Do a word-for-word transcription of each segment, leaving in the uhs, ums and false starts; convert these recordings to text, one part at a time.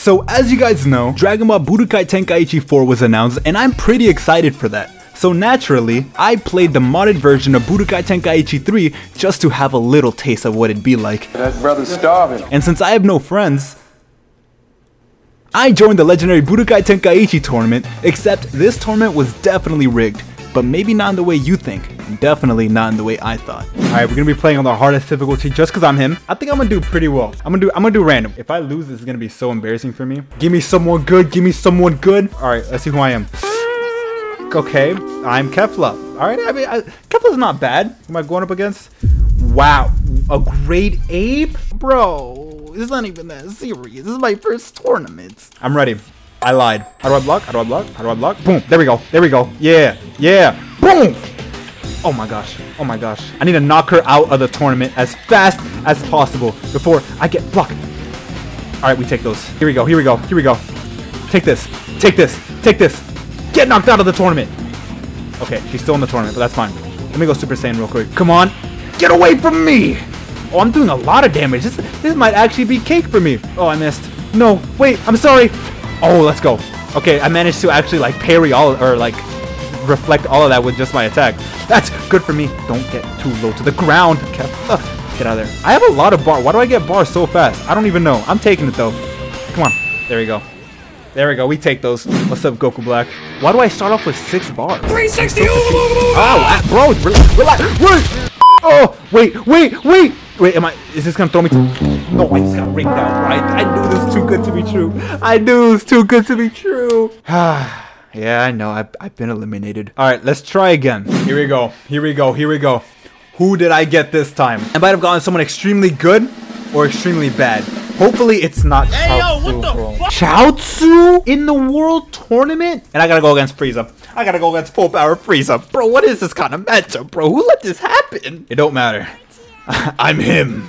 So as you guys know, Dragon Ball Budokai Tenkaichi four was announced, and I'm pretty excited for that. So naturally, I played the modded version of Budokai Tenkaichi three just to have a little taste of what it'd be like. That brother's starving. And since I have no friends, I joined the legendary Budokai Tenkaichi tournament, except this tournament was definitely rigged, but maybe not in the way you think, and definitely not in the way I thought. Alright, we're gonna be playing on the hardest difficulty just because I'm him. I think I'm gonna do pretty well. I'm gonna do I'm gonna do random. If I lose, this is gonna be so embarrassing for me. Give me someone good, give me someone good. Alright, let's see who I am. Okay, I'm Kefla. Alright, I mean, I, Kefla's not bad. Who am I going up against? Wow, a grade ape? Bro. It's not even that serious. This is my first tournament. I'm ready. I lied. How do I block? How do I block? How do I block? Boom. There we go. There we go. Yeah. Yeah. Boom. Oh my gosh. Oh my gosh. I need to knock her out of the tournament as fast as possible before I get blocked. All right. We take those. Here we go. Here we go. Here we go. Take this. Take this. Take this. Get knocked out of the tournament. Okay. She's still in the tournament, but that's fine. Let me go Super Saiyan real quick. Come on. Get away from me. Oh, I'm doing a lot of damage. This this might actually be cake for me. Oh, I missed. No, wait, I'm sorry. Oh, let's go. Okay, I managed to actually like parry all or like reflect all of that with just my attack. That's good for me. Don't get too low to the ground. Get out of there. I have a lot of bar. Why do I get bars so fast? I don't even know. I'm taking it though. Come on. There we go. There we go. We take those. What's up, Goku Black? Why do I start off with six bars? three sixty. Oh, bro, relax. Relax. Wait. Oh, wait, wait, wait. Wait, am I? Is this gonna throw me? No, I just got raked down. Right? I knew this was too good to be true. I knew it was too good to be true. Yeah, I know. I've, I've been eliminated. All right, let's try again. Here we go. Here we go. Here we go. Who did I get this time? I might have gotten someone extremely good or extremely bad. Hopefully, it's not Chiaotzu. Hey, yo, what the fuck? Chiaotzu in the World Tournament? And I gotta go against Frieza. I gotta go against full power Frieza. Bro, what is this kind of matchup, bro? Who let this happen? It don't matter. I'm him.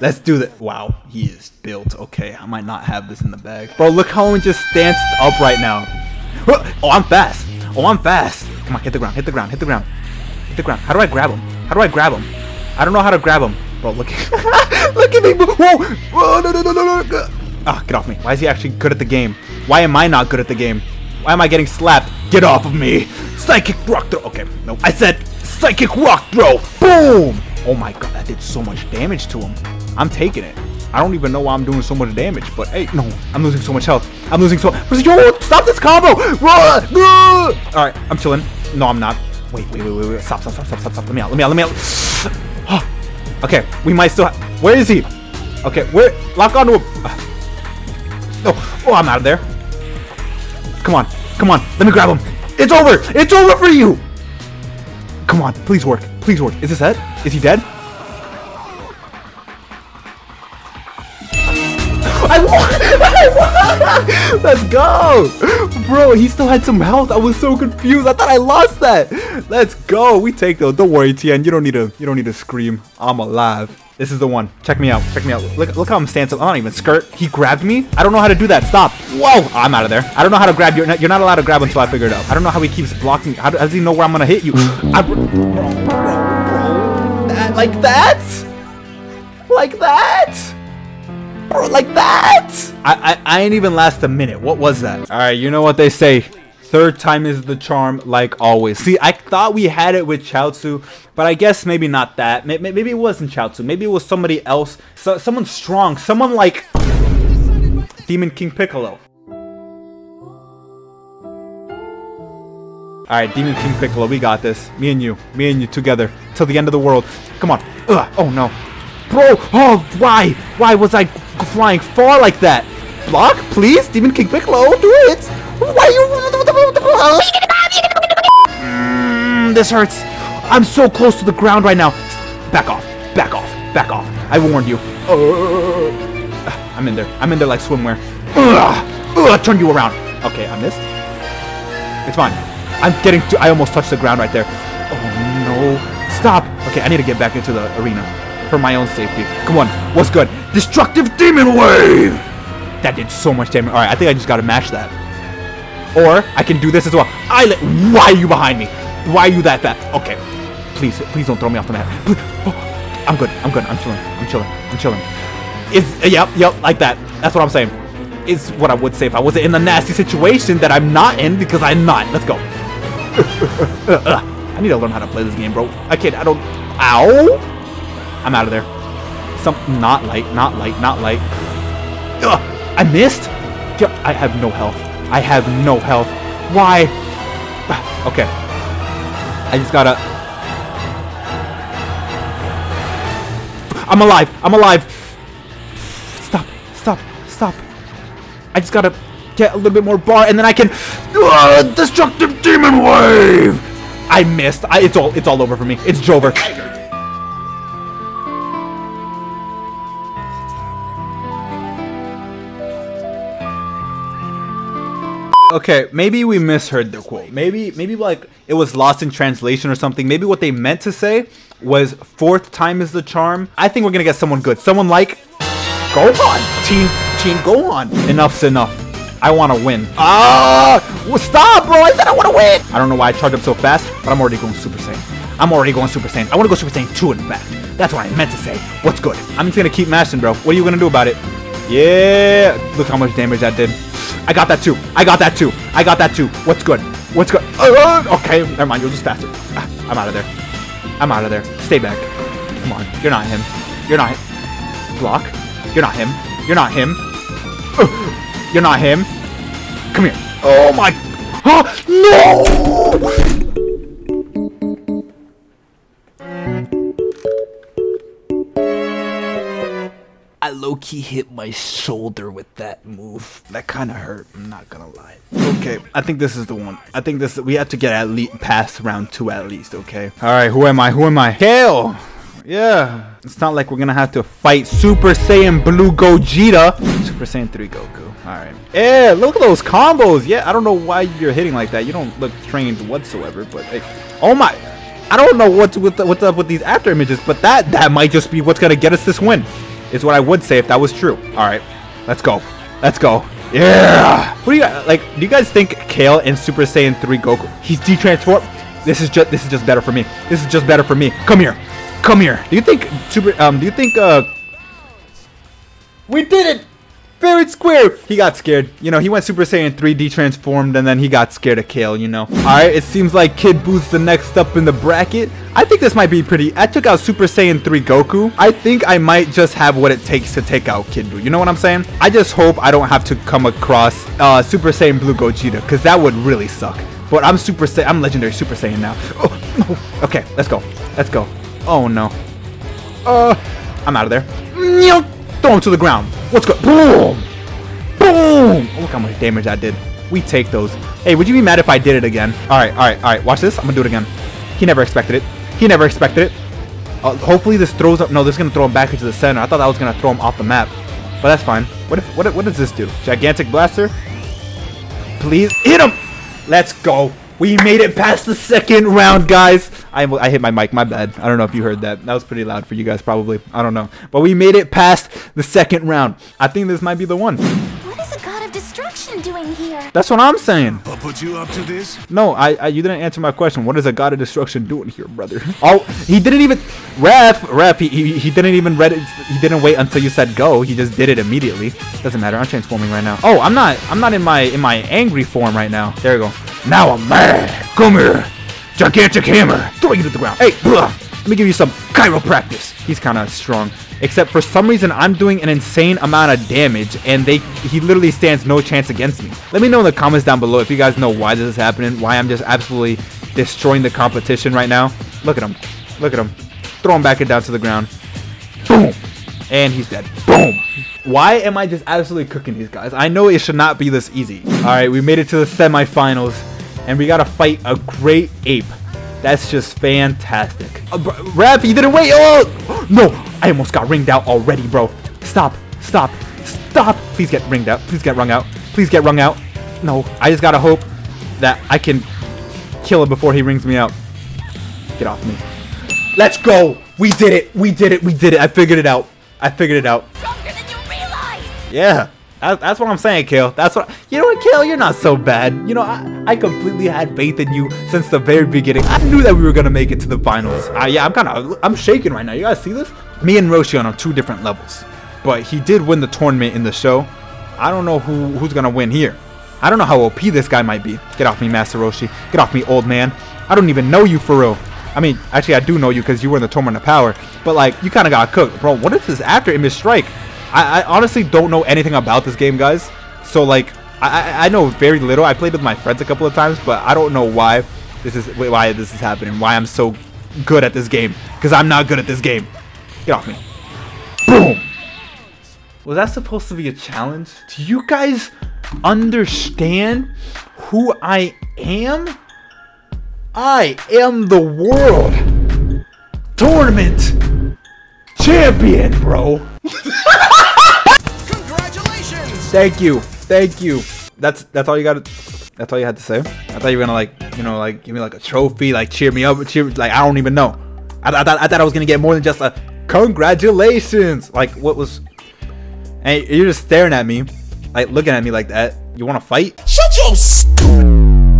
Let's do that. Wow, he is built. Okay, I might not have this in the bag. Bro, look how he just stands up right now. Oh, I'm fast. Oh, I'm fast. Come on, hit the ground. Hit the ground. Hit the ground. Hit the ground. How do I grab him? How do I grab him? I don't know how to grab him. Bro, look. Look at me. Whoa. Oh, no, no, no, no, no. Ah, get off me. Why is he actually good at the game? Why am I not good at the game? Why am I getting slapped? Get off of me. Psychic rock throw. Okay, nope. I said psychic rock throw. Boom. Oh my god, that did so much damage to him. I'm taking it. I don't even know why I'm doing so much damage, but hey, no, I'm losing so much health. I'm losing so much. Yo, stop this combo! Alright, I'm chilling. No, I'm not. Wait, wait, wait, wait, wait. Stop, stop, stop, stop, stop, stop. Let me out, let me out, let me out. Okay, we might still have. Where is he? Okay, where? Lock onto him. No. Oh, I'm out of there. Come on, come on. Let me grab him. It's over. It's over for you. Come on, please work. Please work. Is this it? Is he dead? I won! I won! Let's go! Bro, he still had some health. I was so confused. I thought I lost that. Let's go. We take those. Don't worry, Tien. You don't need to you don't need to scream. I'm alive. This is the one. Check me out. Check me out. Look look how I'm standing up. I don't even skirt. He grabbed me. I don't know how to do that. Stop. Whoa! I'm out of there. I don't know how to grab you. You're not allowed to grab until I figure it out. I don't know how he keeps blocking. How does he know where I'm gonna hit you? I Like that? Like that? Bro, like that? I, I, I ain't even last a minute. What was that? All right, you know what they say. Third time is the charm, like always. See, I thought we had it with Chiaotzu, but I guess maybe not that. Maybe, maybe it wasn't Chiaotzu. Maybe it was somebody else. So, someone strong. Someone like Demon King Piccolo. All right, Demon King Piccolo, we got this. Me and you, me and you together till the end of the world. Come on. Ugh. Oh no, bro. Oh, why? Why was I flying far like that? Block, please, Demon King Piccolo, do it. Why are you? Mm, this hurts. I'm so close to the ground right now. Back off. Back off. Back off. I warned you. Uh, I'm in there. I'm in there like swimwear. Uh, uh, turn you around. Okay, I missed. It's fine. I'm getting to- I almost touched the ground right there. Oh no. Stop! Okay, I need to get back into the arena. For my own safety. Come on. What's good? Destructive Demon Wave! That did so much damage. Alright, I think I just gotta mash that. Or, I can do this as well. I let- Why are you behind me? Why are you that fast? Okay. Please, please don't throw me off the map. Oh, I'm good. I'm good. I'm chilling. I'm chilling. I'm chilling. It's- Yep, yep, like that. That's what I'm saying. is what I would say if I wasn't in a nasty situation that I'm not in, because I'm not. Let's go. I need to learn how to play this game, bro. I can't. I don't. Ow! I'm out of there. Some not light, not light, not light. Ugh, I missed. I have no health. I have no health. Why? Okay. I just gotta. I'm alive. I'm alive. Stop. Stop. Stop. I just gotta get a little bit more bar, and then I can. Uh, destructive demon wave. I missed. I, it's all. It's all over for me. It's Jover. Okay, maybe we misheard their quote. Maybe, maybe like it was lost in translation or something. Maybe what they meant to say was fourth time is the charm. I think we're gonna get someone good. Someone like Gohan. Team, team Gohan. Enough's enough. I want to win. Ah, well, stop, bro. I said I want to win. I don't know why I charged up so fast, but I'm already going Super Saiyan. I'm already going Super Saiyan. I want to go Super Saiyan two in fact. That's what I meant to say. What's good? I'm just gonna keep mashing, bro. What are you gonna do about it? Yeah. Look how much damage that did. I got that too. I got that too. I got that too. What's good? What's good? Uh, okay, never mind. You're just faster. Ah, I'm out of there. I'm out of there. Stay back. Come on. You're not him. You're not him. Block. You're not him. You're not him. Uh, you're not him. Come here. Oh my. Huh? No! I low-key hit my shoulder with that move. That kind of hurt, I'm not gonna lie. Okay, I think this is the one. I think this, we have to get at least past round two at least, okay? All right, who am I, who am I? Kale! Yeah. It's not like we're gonna have to fight Super Saiyan Blue Gogeta. Super Saiyan three Goku, all right. Yeah, look at those combos. Yeah, I don't know why you're hitting like that. You don't look trained whatsoever, but hey. Oh my, I don't know what's, with the, what's up with these after images, but that, that might just be what's gonna get us this win. Is what I would say if that was true. All right, let's go. Let's go. Yeah. What do you guys, like? Do you guys think Kale and Super Saiyan three Goku? He's de-transformed. This is just. This is just better for me. This is just better for me. Come here. Come here. Do you think Super? Um. Do you think? Uh. We did it. Fair and square. He got scared. You know. He went Super Saiyan three de-transformed, and then he got scared of Kale. You know. All right. It seems like Kid Boo's the next up in the bracket. I think this might be pretty. I took out Super Saiyan three Goku. I think I might just have what it takes to take out Kid Buu. You know what I'm saying? I just hope I don't have to come across uh, Super Saiyan Blue Gogeta, because that would really suck. But I'm Super Saiyan. I'm Legendary Super Saiyan now. Oh, no. Okay, let's go. Let's go. Oh no. Uh, I'm out of there. Throw him to the ground. What's good? Boom. Boom. Look how much damage I did. We take those. Hey, would you be mad if I did it again? All right, all right, all right. Watch this. I'm gonna do it again. He never expected it. He never expected it. Uh, hopefully this throws up. No, this is gonna throw him back into the center. I thought that was gonna throw him off the map, but that's fine. What if? What? If, what does this do? Gigantic blaster. Please hit him. Let's go. We made it past the second round, guys. I I hit my mic. My bad. I don't know if you heard that. That was pretty loud for you guys, probably. I don't know. But we made it past the second round. I think this might be the one. What is the god of destruction doing here? That's what I'm saying. I'll put you up to this. No, I, I you didn't answer my question. What is a god of destruction doing here, brother? Oh, he didn't even ref ref. He he, he didn't even read it. He didn't wait until you said go. He just did it immediately. Doesn't matter. I'm transforming right now. Oh, I'm not. I'm not in my in my angry form right now. There you go. Now I'm mad. Come here. Gigantic hammer. Throw you to the ground. Hey, blah. Let me give you some chiropractice. He's kind of strong. Except for some reason, I'm doing an insane amount of damage, and they he literally stands no chance against me. Let me know in the comments down below if you guys know why this is happening, why I'm just absolutely destroying the competition right now. Look at him. Look at him. Throw him back and down to the ground. Boom. And he's dead. Boom. Why am I just absolutely cooking these guys? I know it should not be this easy. All right, we made it to the semifinals, and we got to fight a great ape. That's just fantastic. Uh, Raph, you didn't wait. Oh, no. I almost got ringed out already, bro. Stop. Stop. Stop. Please get ringed out. Please get rung out. Please get rung out. No. I just got to hope that I can kill him before he rings me out. Get off me. Let's go. We did it. We did it. We did it. I figured it out. I figured it out. Stronger than you realize. Yeah. That's what I'm saying, Kale. That's what I, you know what, Kale? You're not so bad. You know, I, I completely had faith in you since the very beginning. I knew that we were gonna make it to the finals. Uh, yeah, I'm kind of I'm shaking right now. You guys see this? Me and Roshi on two different levels, but he did win the tournament in the show. I don't know who who's gonna win here. I don't know how O P this guy might be. Get off me, Master Roshi. Get off me, old man. I don't even know you for real. I mean, actually, I do know you because you were in the Tournament of Power. But, like, you kind of got cooked. Bro, what is this after image strike? I, I honestly don't know anything about this game, guys. So, like, I, I know very little. I played with my friends a couple of times, but I don't know why this is why this is happening. Why I'm so good at this game. Because I'm not good at this game. Get off me. Boom. Was that supposed to be a challenge? Do you guys understand who I am? I am the world tournament champion, bro. Congratulations. Thank you. Thank you. That's that's all you got. That's all you had to say. I thought you were gonna, like, you know, like, give me like a trophy, like cheer me up, cheer, like, I don't even know. I, th I thought I thought I was gonna get more than just a congratulations. Like, what was? And you're just staring at me, like looking at me like that. You want to fight? Shut your.